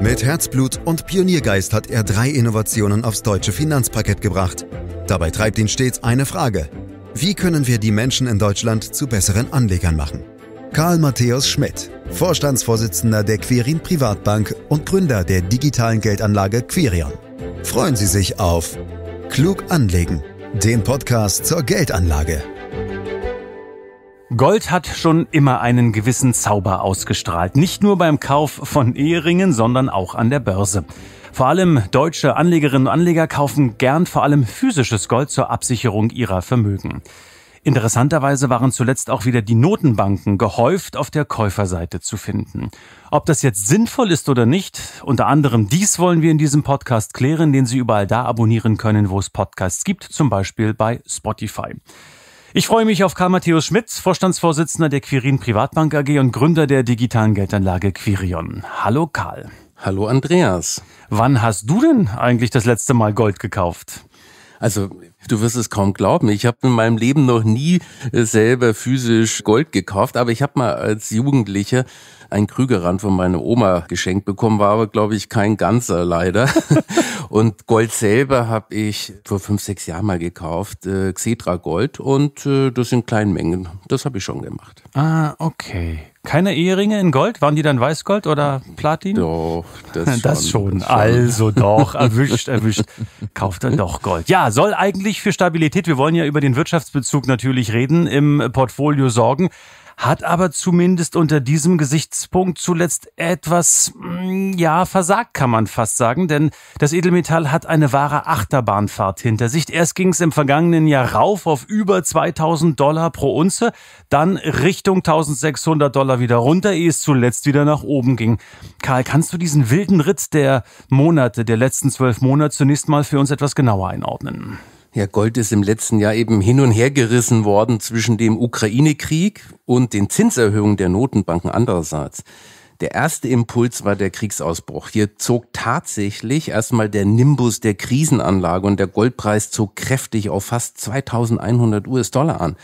Mit Herzblut und Pioniergeist hat er 3 Innovationen aufs deutsche Finanzparkett gebracht. Dabei treibt ihn stets eine Frage: Wie können wir die Menschen in Deutschland zu besseren Anlegern machen? Karl Matthäus Schmidt, Vorstandsvorsitzender der Quirin Privatbank und Gründer der digitalen Geldanlage Quirion. Freuen Sie sich auf Klug anlegen, den Podcast zur Geldanlage. Gold hat schon immer einen gewissen Zauber ausgestrahlt, nicht nur beim Kauf von Eheringen, sondern auch an der Börse. Vor allem deutsche Anlegerinnen und Anleger kaufen gern vor allem physisches Gold zur Absicherung ihrer Vermögen. Interessanterweise waren zuletzt auch wieder die Notenbanken gehäuft auf der Käuferseite zu finden. Ob das jetzt sinnvoll ist oder nicht, unter anderem dies wollen wir in diesem Podcast klären, den Sie überall da abonnieren können, wo es Podcasts gibt, zum Beispiel bei Spotify. Ich freue mich auf Karl Matthäus Schmidt, Vorstandsvorsitzender der Quirin Privatbank AG und Gründer der digitalen Geldanlage Quirion. Hallo Karl. Hallo Andreas. Wann hast du denn eigentlich das letzte Mal Gold gekauft? Also, du wirst es kaum glauben. Ich habe in meinem Leben noch nie selber physisch Gold gekauft, aber ich habe mal als Jugendlicher einen Krügerrand von meiner Oma geschenkt bekommen, war aber, glaube ich, kein ganzer leider. Und Gold selber habe ich vor 5, 6 Jahren mal gekauft, Xetra Gold, und das in kleinen Mengen. Das habe ich schon gemacht. Ah, okay. Keine Eheringe in Gold? Waren die dann Weißgold oder Platin? Doch, das schon. Also doch, erwischt. Kauft dann doch Gold. Ja, soll eigentlich für Stabilität, wir wollen ja über den Wirtschaftsbezug natürlich reden, im Portfolio sorgen, hat aber zumindest unter diesem Gesichtspunkt zuletzt etwas, ja, versagt, kann man fast sagen, denn das Edelmetall hat eine wahre Achterbahnfahrt hinter sich. Erst ging es im vergangenen Jahr rauf auf über $2000 pro Unze, dann Richtung $1600 wieder runter, ehe es zuletzt wieder nach oben ging. Karl, kannst du diesen wilden Ritt der Monate, der letzten 12 Monate zunächst mal für uns etwas genauer einordnen? Ja, Gold ist im letzten Jahr eben hin und her gerissen worden zwischen dem Ukraine-Krieg und den Zinserhöhungen der Notenbanken andererseits. Der erste Impuls war der Kriegsausbruch. Hier zog tatsächlich erstmal der Nimbus der Krisenanlage und der Goldpreis zog kräftig auf fast 2100 US-Dollar an.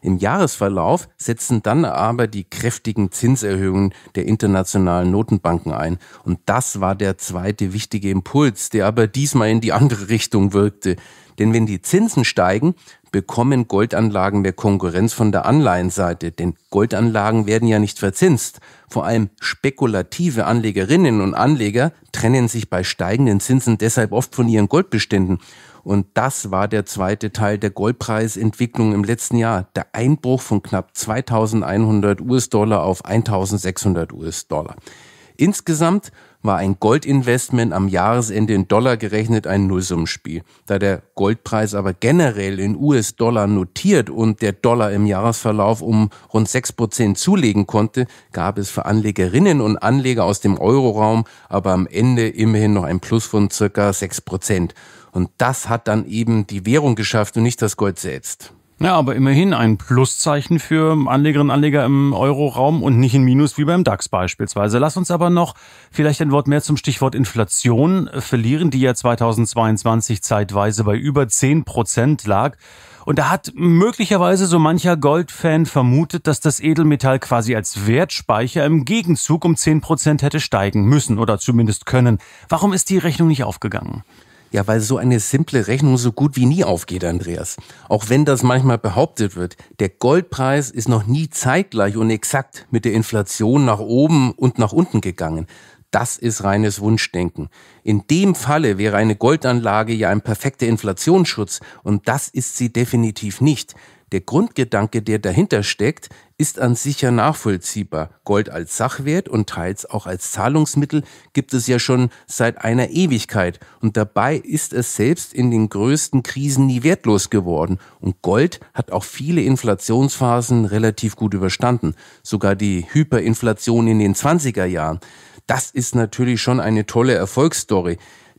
Im Jahresverlauf setzen dann aber die kräftigen Zinserhöhungen der internationalen Notenbanken ein. Und das war der zweite wichtige Impuls, der aber diesmal in die andere Richtung wirkte. Denn wenn die Zinsen steigen, bekommen Goldanlagen mehr Konkurrenz von der Anleihenseite. Denn Goldanlagen werden ja nicht verzinst. Vor allem spekulative Anlegerinnen und Anleger trennen sich bei steigenden Zinsen deshalb oft von ihren Goldbeständen. Und das war der zweite Teil der Goldpreisentwicklung im letzten Jahr. Der Einbruch von knapp 2100 US-Dollar auf 1600 US-Dollar. Insgesamt war ein Goldinvestment am Jahresende in Dollar gerechnet ein Nullsummenspiel. Da der Goldpreis aber generell in US-Dollar notiert und der Dollar im Jahresverlauf um rund 6% zulegen konnte, gab es für Anlegerinnen und Anleger aus dem Euroraum aber am Ende immerhin noch ein Plus von ca. 6%. Und das hat dann eben die Währung geschafft und nicht das Gold selbst. Ja, aber immerhin ein Pluszeichen für Anlegerinnen und Anleger im Euroraum und nicht ein Minus wie beim DAX beispielsweise. Lass uns aber noch vielleicht ein Wort mehr zum Stichwort Inflation verlieren, die ja 2022 zeitweise bei über 10% lag. Und da hat möglicherweise so mancher Goldfan vermutet, dass das Edelmetall quasi als Wertspeicher im Gegenzug um 10% hätte steigen müssen oder zumindest können. Warum ist die Rechnung nicht aufgegangen? Ja, weil so eine simple Rechnung so gut wie nie aufgeht, Andreas. Auch wenn das manchmal behauptet wird, der Goldpreis ist noch nie zeitgleich und exakt mit der Inflation nach oben und nach unten gegangen. Das ist reines Wunschdenken. In dem Falle wäre eine Goldanlage ja ein perfekter Inflationsschutz und das ist sie definitiv nicht. Der Grundgedanke, der dahinter steckt, ist an sich ja nachvollziehbar. Gold als Sachwert und teils auch als Zahlungsmittel gibt es ja schon seit einer Ewigkeit. Und dabei ist es selbst in den größten Krisen nie wertlos geworden. Und Gold hat auch viele Inflationsphasen relativ gut überstanden. Sogar die Hyperinflation in den 20er Jahren. Das ist natürlich schon eine tolle Erfolgsstory.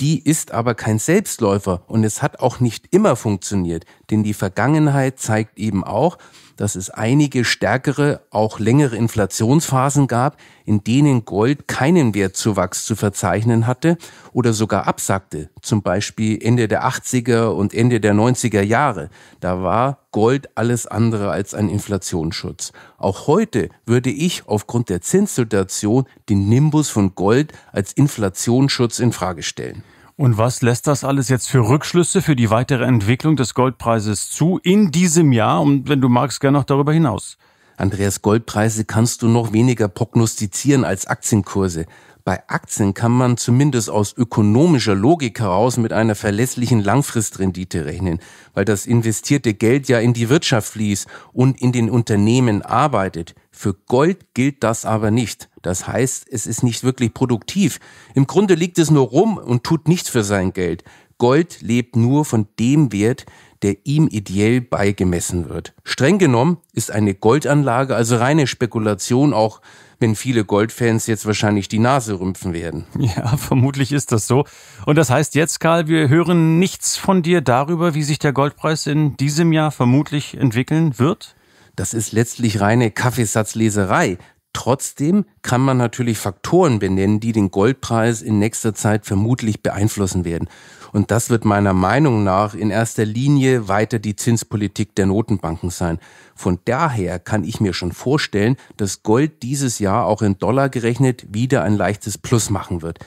Die ist aber kein Selbstläufer und es hat auch nicht immer funktioniert, denn die Vergangenheit zeigt eben auch, dass es einige stärkere, auch längere Inflationsphasen gab, in denen Gold keinen Wertzuwachs zu verzeichnen hatte oder sogar absackte, zum Beispiel Ende der 80er und Ende der 90er Jahre. Da war Gold alles andere als ein Inflationsschutz. Auch heute würde ich aufgrund der Zinssituation den Nimbus von Gold als Inflationsschutz in Frage stellen. Und was lässt das alles jetzt für Rückschlüsse für die weitere Entwicklung des Goldpreises zu in diesem Jahr und wenn du magst, gerne noch darüber hinaus? Andreas, Goldpreise kannst du noch weniger prognostizieren als Aktienkurse. Bei Aktien kann man zumindest aus ökonomischer Logik heraus mit einer verlässlichen Langfristrendite rechnen, weil das investierte Geld ja in die Wirtschaft fließt und in den Unternehmen arbeitet. Für Gold gilt das aber nicht. Das heißt, es ist nicht wirklich produktiv. Im Grunde liegt es nur rum und tut nichts für sein Geld. Gold lebt nur von dem Wert, der ihm ideell beigemessen wird. Streng genommen ist eine Goldanlage also reine Spekulation, auch wenn viele Goldfans jetzt wahrscheinlich die Nase rümpfen werden. Ja, vermutlich ist das so. Und das heißt jetzt, Karl, wir hören nichts von dir darüber, wie sich der Goldpreis in diesem Jahr vermutlich entwickeln wird? Das ist letztlich reine Kaffeesatzleserei. Trotzdem kann man natürlich Faktoren benennen, die den Goldpreis in nächster Zeit vermutlich beeinflussen werden. Und das wird meiner Meinung nach in erster Linie weiter die Zinspolitik der Notenbanken sein. Von daher kann ich mir schon vorstellen, dass Gold dieses Jahr auch in Dollar gerechnet wieder ein leichtes Plus machen wird.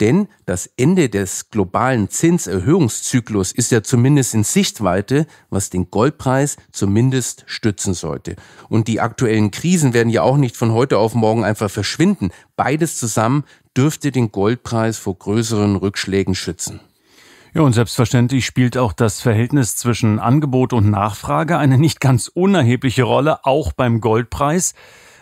Denn das Ende des globalen Zinserhöhungszyklus ist ja zumindest in Sichtweite, was den Goldpreis zumindest stützen sollte. Und die aktuellen Krisen werden ja auch nicht von heute auf morgen einfach verschwinden. Beides zusammen dürfte den Goldpreis vor größeren Rückschlägen schützen. Ja, und selbstverständlich spielt auch das Verhältnis zwischen Angebot und Nachfrage eine nicht ganz unerhebliche Rolle, auch beim Goldpreis.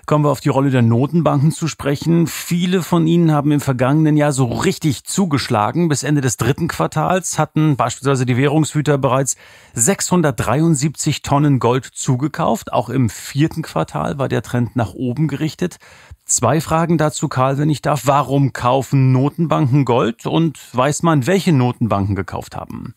Kommen wir auf die Rolle der Notenbanken zu sprechen. Viele von ihnen haben im vergangenen Jahr so richtig zugeschlagen. Bis Ende des dritten Quartals hatten beispielsweise die Währungshüter bereits 673 Tonnen Gold zugekauft. Auch im vierten Quartal war der Trend nach oben gerichtet. Zwei Fragen dazu, Karl, wenn ich darf. Warum kaufen Notenbanken Gold und weiß man, welche Notenbanken gekauft haben?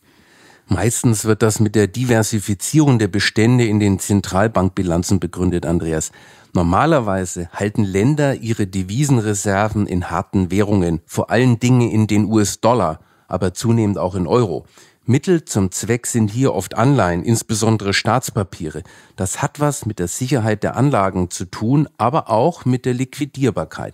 Meistens wird das mit der Diversifizierung der Bestände in den Zentralbankbilanzen begründet, Andreas. Normalerweise halten Länder ihre Devisenreserven in harten Währungen, vor allen Dingen in den US-Dollar, aber zunehmend auch in Euro. Mittel zum Zweck sind hier oft Anleihen, insbesondere Staatspapiere. Das hat was mit der Sicherheit der Anlagen zu tun, aber auch mit der Liquidierbarkeit.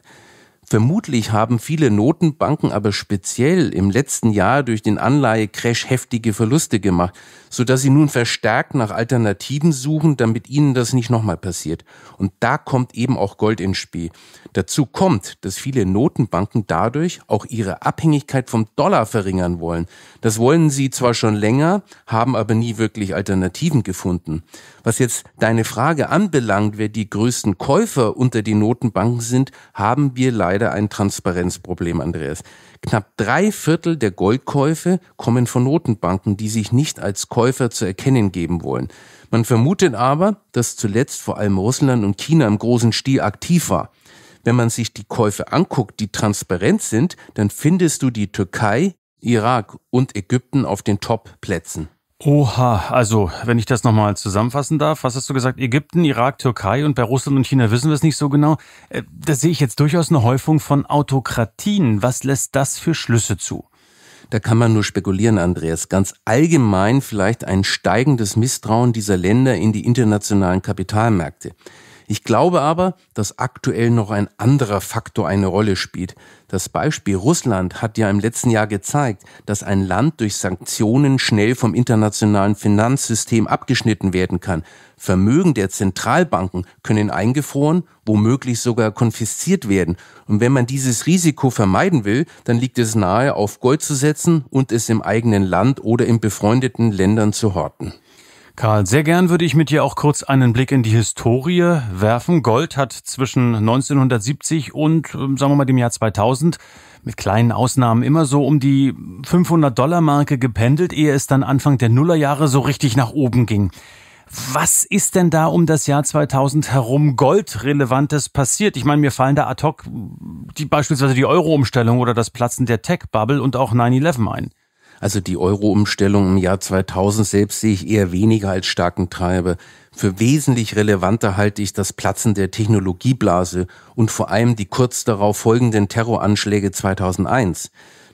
Vermutlich haben viele Notenbanken aber speziell im letzten Jahr durch den Anleihecrash heftige Verluste gemacht, sodass sie nun verstärkt nach Alternativen suchen, damit ihnen das nicht nochmal passiert. Und da kommt eben auch Gold ins Spiel. Dazu kommt, dass viele Notenbanken dadurch auch ihre Abhängigkeit vom Dollar verringern wollen. Das wollen sie zwar schon länger, haben aber nie wirklich Alternativen gefunden. Was jetzt deine Frage anbelangt, wer die größten Käufer unter den Notenbanken sind, haben wir leider ein Transparenzproblem, Andreas. Knapp 3/4 der Goldkäufe kommen von Notenbanken, die sich nicht als Käufer zu erkennen geben wollen. Man vermutet aber, dass zuletzt vor allem Russland und China im großen Stil aktiv war. Wenn man sich die Käufe anguckt, die transparent sind, dann findest du die Türkei, Irak und Ägypten auf den Top-Plätzen. Oha, also wenn ich das nochmal zusammenfassen darf, was hast du gesagt? Ägypten, Irak, Türkei und bei Russland und China wissen wir es nicht so genau. Da sehe ich jetzt durchaus eine Häufung von Autokratien. Was lässt das für Schlüsse zu? Da kann man nur spekulieren, Andreas. Ganz allgemein vielleicht ein steigendes Misstrauen dieser Länder in die internationalen Kapitalmärkte. Ich glaube aber, dass aktuell noch ein anderer Faktor eine Rolle spielt. Das Beispiel Russland hat ja im letzten Jahr gezeigt, dass ein Land durch Sanktionen schnell vom internationalen Finanzsystem abgeschnitten werden kann. Vermögen der Zentralbanken können eingefroren, womöglich sogar konfisziert werden. Und wenn man dieses Risiko vermeiden will, dann liegt es nahe, auf Gold zu setzen und es im eigenen Land oder in befreundeten Ländern zu horten. Karl, sehr gern würde ich mit dir auch kurz einen Blick in die Historie werfen. Gold hat zwischen 1970 und, sagen wir mal, dem Jahr 2000 mit kleinen Ausnahmen immer so um die 500-Dollar-Marke gependelt, ehe es dann Anfang der Nullerjahre so richtig nach oben ging. Was ist denn da um das Jahr 2000 herum Goldrelevantes passiert? Ich meine, mir fallen da ad hoc beispielsweise die Euro-Umstellung oder das Platzen der Tech-Bubble und auch 9/11 ein. Also die Euro-Umstellung im Jahr 2000 selbst sehe ich eher weniger als starken Treiber. Für wesentlich relevanter halte ich das Platzen der Technologieblase und vor allem die kurz darauf folgenden Terroranschläge 2001.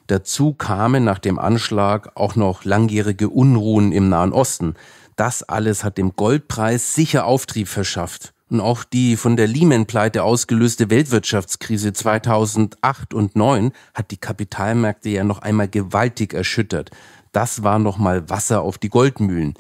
Dazu kamen nach dem Anschlag auch noch langjährige Unruhen im Nahen Osten. Das alles hat dem Goldpreis sicher Auftrieb verschafft. Und auch die von der Lehman-Pleite ausgelöste Weltwirtschaftskrise 2008 und 2009 hat die Kapitalmärkte ja noch einmal gewaltig erschüttert. Das war noch mal Wasser auf die Goldmühlen.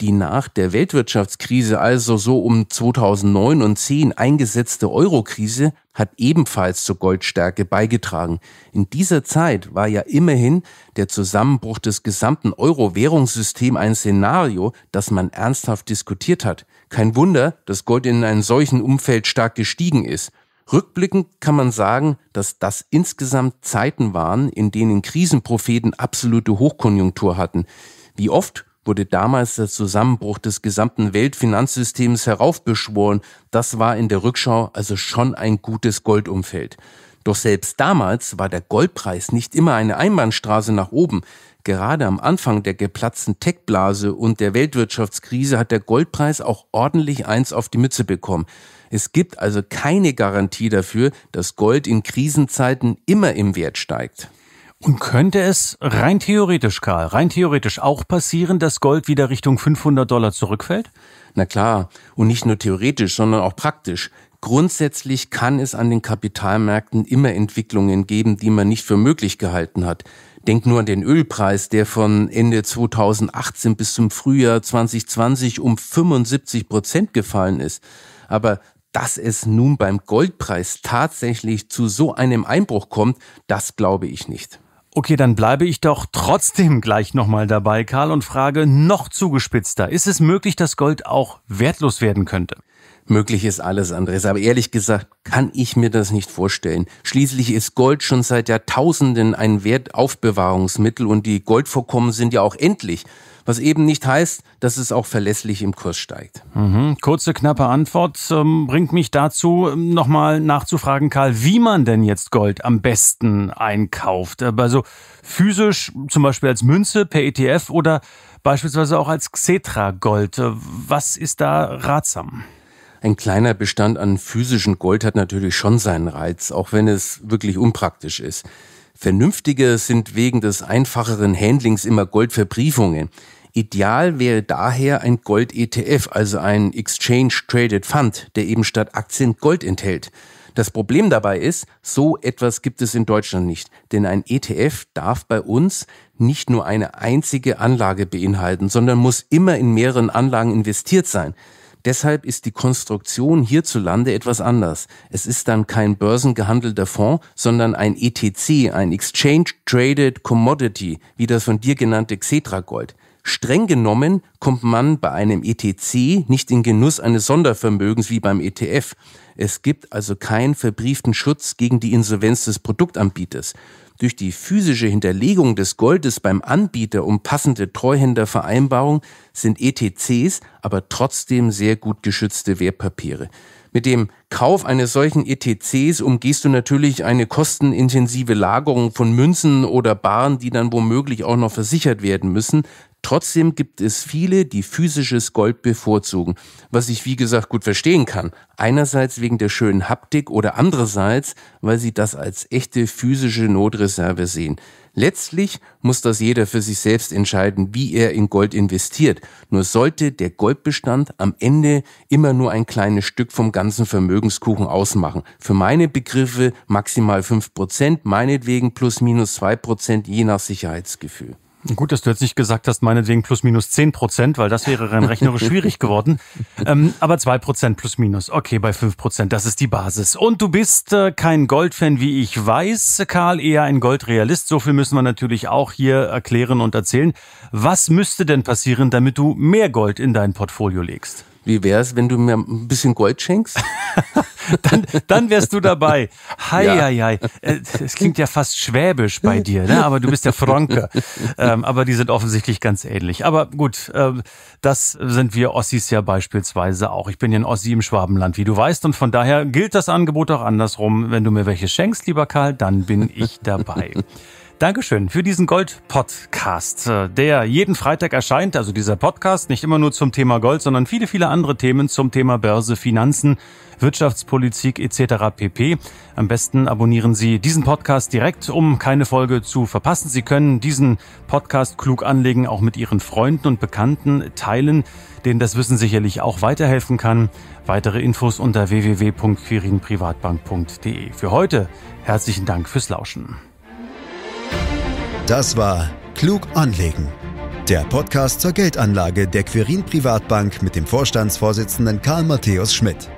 Die nach der Weltwirtschaftskrise, also so um 2009 und 2010 eingesetzte Eurokrise, hat ebenfalls zur Goldstärke beigetragen. In dieser Zeit war ja immerhin der Zusammenbruch des gesamten Euro-Währungssystems ein Szenario, das man ernsthaft diskutiert hat. Kein Wunder, dass Gold in einem solchen Umfeld stark gestiegen ist. Rückblickend kann man sagen, dass das insgesamt Zeiten waren, in denen Krisenpropheten absolute Hochkonjunktur hatten. Wie oft wurde damals der Zusammenbruch des gesamten Weltfinanzsystems heraufbeschworen. Das war in der Rückschau also schon ein gutes Goldumfeld. Doch selbst damals war der Goldpreis nicht immer eine Einbahnstraße nach oben. Gerade am Anfang der geplatzten Tech-Blase und der Weltwirtschaftskrise hat der Goldpreis auch ordentlich eins auf die Mütze bekommen. Es gibt also keine Garantie dafür, dass Gold in Krisenzeiten immer im Wert steigt. Und könnte es rein theoretisch, Karl, auch passieren, dass Gold wieder Richtung $500 zurückfällt? Na klar, und nicht nur theoretisch, sondern auch praktisch. Grundsätzlich kann es an den Kapitalmärkten immer Entwicklungen geben, die man nicht für möglich gehalten hat. Denk nur an den Ölpreis, der von Ende 2018 bis zum Frühjahr 2020 um 75% gefallen ist. Aber dass es nun beim Goldpreis tatsächlich zu so einem Einbruch kommt, das glaube ich nicht. Okay, dann bleibe ich doch trotzdem gleich nochmal dabei, Karl, und frage noch zugespitzter. Ist es möglich, dass Gold auch wertlos werden könnte? Möglich ist alles, Andres, aber ehrlich gesagt kann ich mir das nicht vorstellen. Schließlich ist Gold schon seit Jahrtausenden ein Wertaufbewahrungsmittel und die Goldvorkommen sind ja auch endlich. Was eben nicht heißt, dass es auch verlässlich im Kurs steigt. Kurze, knappe Antwort bringt mich dazu, nochmal nachzufragen, Karl, wie man denn jetzt Gold am besten einkauft. Also physisch, zum Beispiel als Münze, per ETF oder beispielsweise auch als Xetra Gold. Was ist da ratsam? Ein kleiner Bestand an physischem Gold hat natürlich schon seinen Reiz, auch wenn es wirklich unpraktisch ist. Vernünftiger sind wegen des einfacheren Handlings immer Goldverbriefungen. Ideal wäre daher ein Gold-ETF, also ein Exchange Traded Fund, der eben statt Aktien Gold enthält. Das Problem dabei ist, so etwas gibt es in Deutschland nicht, denn ein ETF darf bei uns nicht nur eine einzige Anlage beinhalten, sondern muss immer in mehreren Anlagen investiert sein. Deshalb ist die Konstruktion hierzulande etwas anders. Es ist dann kein börsengehandelter Fonds, sondern ein ETC, ein Exchange Traded Commodity, wie das von dir genannte Xetra Gold. Streng genommen kommt man bei einem ETC nicht in Genuss eines Sondervermögens wie beim ETF. Es gibt also keinen verbrieften Schutz gegen die Insolvenz des Produktanbieters. Durch die physische Hinterlegung des Goldes beim Anbieter um passende Treuhändervereinbarung sind ETCs aber trotzdem sehr gut geschützte Wertpapiere. Mit dem Kauf eines solchen ETCs umgehst du natürlich eine kostenintensive Lagerung von Münzen oder Baren, die dann womöglich auch noch versichert werden müssen. Trotzdem gibt es viele, die physisches Gold bevorzugen, was ich wie gesagt gut verstehen kann. Einerseits wegen der schönen Haptik oder andererseits, weil sie das als echte physische Notreserve sehen. Letztlich muss das jeder für sich selbst entscheiden, wie er in Gold investiert. Nur sollte der Goldbestand am Ende immer nur ein kleines Stück vom ganzen Vermögenskuchen ausmachen. Für meine Begriffe maximal 5%, meinetwegen plus minus 2%, je nach Sicherheitsgefühl. Gut, dass du jetzt nicht gesagt hast, meinetwegen plus minus 10%, weil das wäre rein rechnerisch schwierig geworden. Aber 2% plus minus, okay, bei 5%, das ist die Basis. Und du bist kein Goldfan, wie ich weiß, Karl, eher ein Goldrealist. So viel müssen wir natürlich auch hier erklären und erzählen. Was müsste denn passieren, damit du mehr Gold in dein Portfolio legst? Wie wär's, wenn du mir ein bisschen Gold schenkst? Dann wärst du dabei. Hei. Es klingt ja fast schwäbisch bei dir, ne? Aber du bist ja Franke. Aber die sind offensichtlich ganz ähnlich. Aber gut, das sind wir Ossis ja beispielsweise auch. Ich bin ja ein Ossi im Schwabenland, wie du weißt. Und von daher gilt das Angebot auch andersrum. Wenn du mir welche schenkst, lieber Karl, dann bin ich dabei. Dankeschön für diesen Gold-Podcast, der jeden Freitag erscheint, also dieser Podcast, nicht immer nur zum Thema Gold, sondern viele, viele andere Themen zum Thema Börse, Finanzen, Wirtschaftspolitik etc. pp. Am besten abonnieren Sie diesen Podcast direkt, um keine Folge zu verpassen. Sie können diesen Podcast klug anlegen, auch mit Ihren Freunden und Bekannten teilen, denen das Wissen sicherlich auch weiterhelfen kann. Weitere Infos unter www.quirinprivatbank.de. Für heute herzlichen Dank fürs Lauschen. Das war Klug anlegen, der Podcast zur Geldanlage der Quirin Privatbank mit dem Vorstandsvorsitzenden Karl Matthäus Schmidt.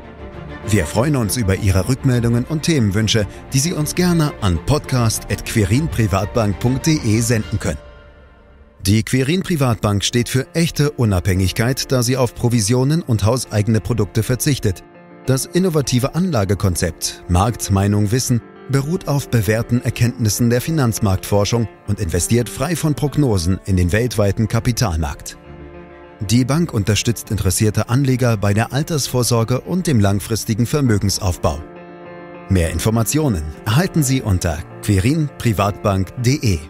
Wir freuen uns über Ihre Rückmeldungen und Themenwünsche, die Sie uns gerne an podcast@quirinprivatbank.de senden können. Die Quirin Privatbank steht für echte Unabhängigkeit, da sie auf Provisionen und hauseigene Produkte verzichtet. Das innovative Anlagekonzept Markt, Meinung, Wissen beruht auf bewährten Erkenntnissen der Finanzmarktforschung und investiert frei von Prognosen in den weltweiten Kapitalmarkt. Die Bank unterstützt interessierte Anleger bei der Altersvorsorge und dem langfristigen Vermögensaufbau. Mehr Informationen erhalten Sie unter quirinprivatbank.de.